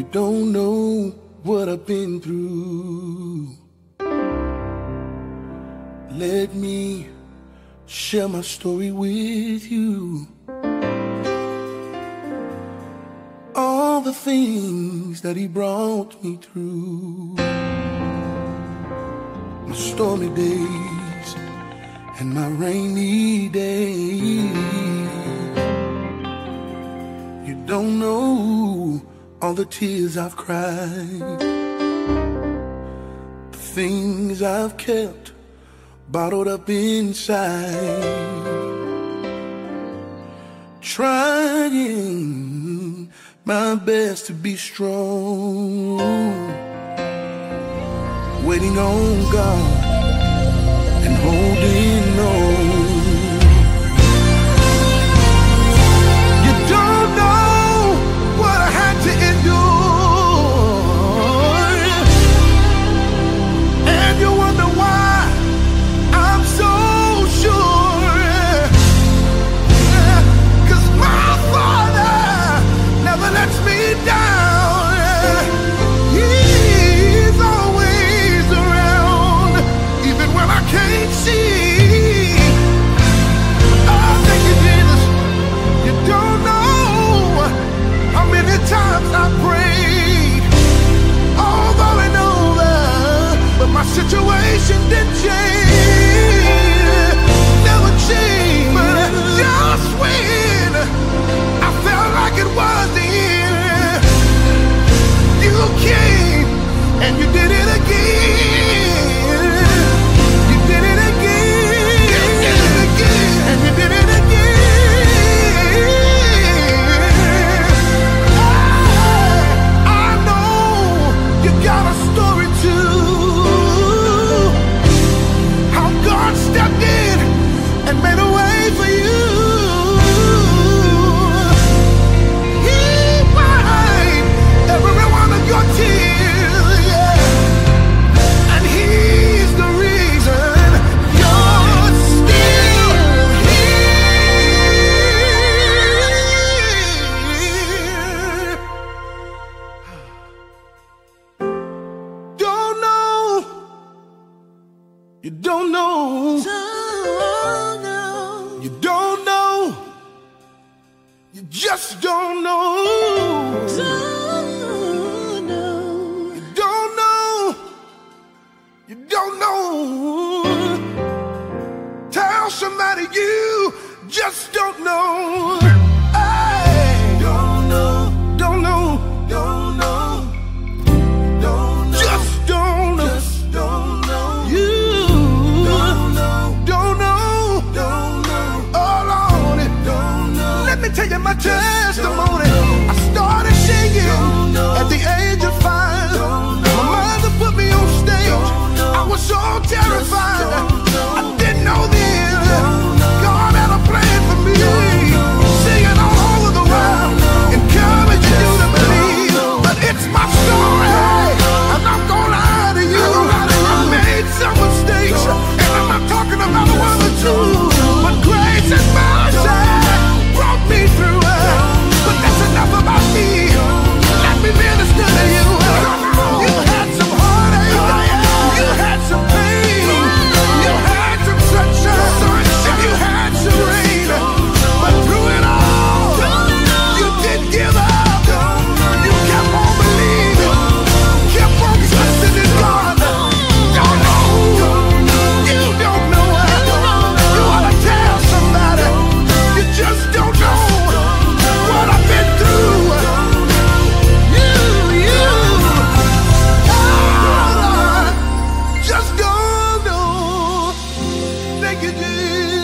You don't know what I've been through. Let me share my story with you. All the things that he brought me through, my stormy days and my rainy days. You don't know all the tears I've cried, the things I've kept bottled up inside, trying my best to be strong, waiting on God and holding on. You don't know what I had to endure, and you wonder why I'm so sure, 'cause my Father never lets me down. Situation did change, never change, but just when I felt like it was the end, you came and you did it again. You did it again, you did it again, and you did it again. I know you got a story too. And made a way for you. He wiped every one of your tears, yeah. And he's the reason you're still here. Don't know. You don't know. Just don't know. Don't know. You don't know. You don't know. Tell somebody you just don't know. Hey. Don't know. Don't know. Don't know. Don't know. Just don't know. Just don't know. You don't know. Don't know. Don't know. All on it. Don't know. Let me tell you my testimony. I started singing at the age of 5. My mother put me on stage. I was so terrified. I didn't know then God had a plan for me. Singing all over the world, encouraging you to believe. But it's my story. I'm not gonna lie to you. I made some mistakes, and I'm not talking about one or two. But grace and mercy brought me through. You